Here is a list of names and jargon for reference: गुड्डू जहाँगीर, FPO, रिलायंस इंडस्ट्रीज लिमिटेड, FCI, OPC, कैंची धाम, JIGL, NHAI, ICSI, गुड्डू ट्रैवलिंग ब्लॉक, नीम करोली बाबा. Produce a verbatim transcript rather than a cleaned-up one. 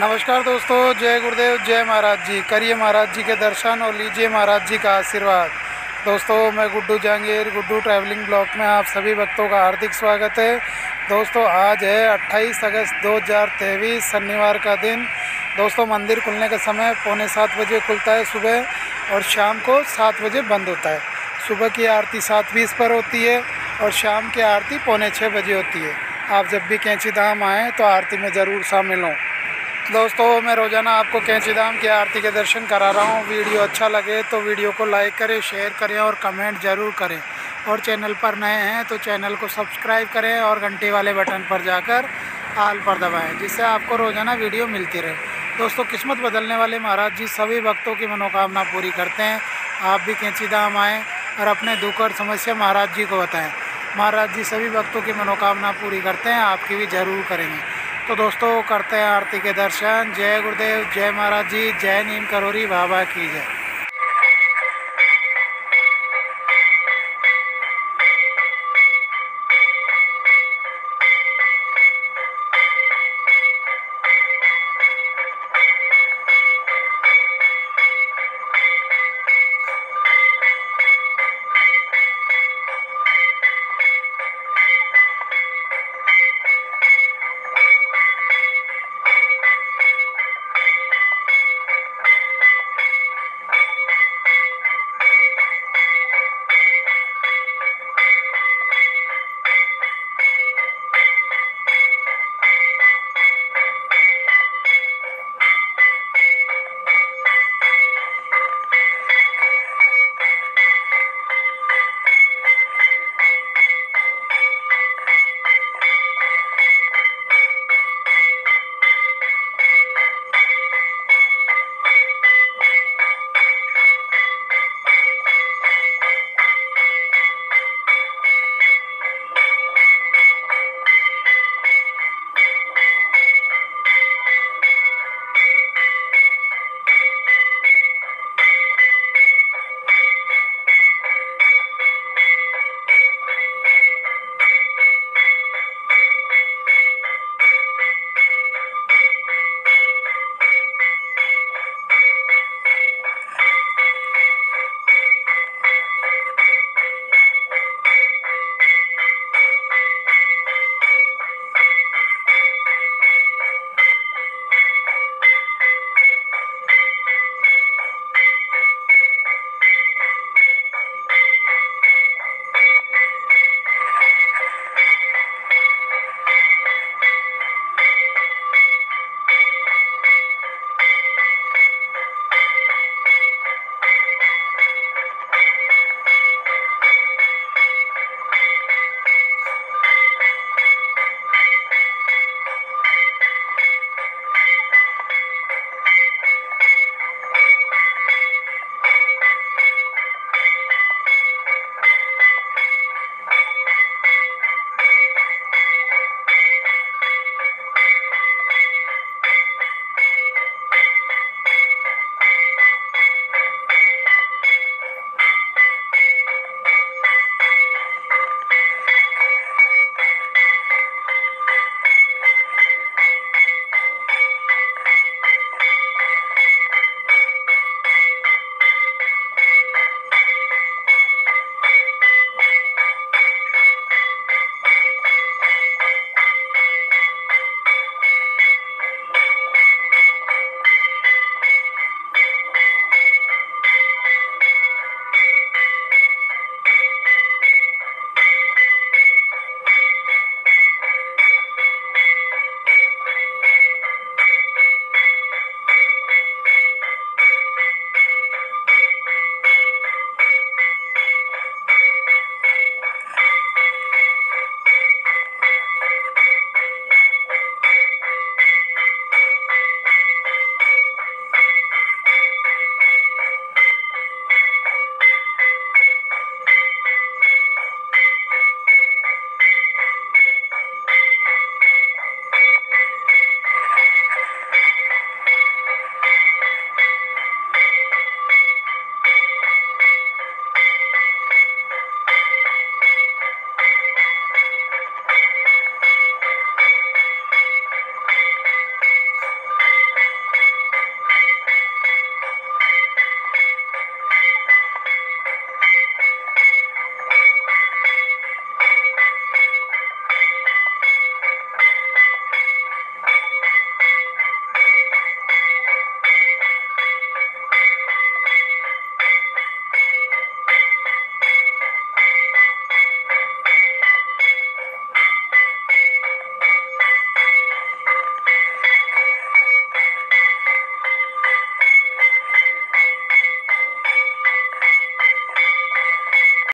नमस्कार दोस्तों, जय गुरुदेव, जय महाराज जी। करिए महाराज जी के दर्शन और लीजिए महाराज जी का आशीर्वाद। दोस्तों, मैं गुड्डू जहाँगीर, गुड्डू ट्रैवलिंग ब्लॉक में आप सभी भक्तों का हार्दिक स्वागत है। दोस्तों, आज है अट्ठाईस अगस्त दो हज़ार तेईस, शनिवार का दिन। दोस्तों, मंदिर खुलने का समय पौने सात बजे खुलता है सुबह, और शाम को सात बजे बंद होता है। सुबह की आरती सात बीस पर होती है और शाम की आरती पौने छः बजे होती है। आप जब भी कैंची धाम आएँ तो आरती में ज़रूर शामिल हों। दोस्तों, मैं रोज़ाना आपको कैंची धाम की आरती के दर्शन करा रहा हूँ। वीडियो अच्छा लगे तो वीडियो को लाइक करें, शेयर करें और कमेंट ज़रूर करें। और चैनल पर नए हैं तो चैनल को सब्सक्राइब करें और घंटे वाले बटन पर जाकर आल पर दबाएं, जिससे आपको रोज़ाना वीडियो मिलती रहे। दोस्तों, किस्मत बदलने वाले महाराज जी सभी भक्तों की मनोकामना पूरी करते हैं। आप भी कैंची धाम आएँ और अपने दुख और समस्या महाराज जी को बताएँ। महाराज जी सभी भक्तों की मनोकामना पूरी करते हैं, आपकी भी ज़रूर करेंगे। तो दोस्तों, करते हैं आरती के दर्शन। जय गुरुदेव, जय महाराज जी, जय नीम करोली बाबा की जय।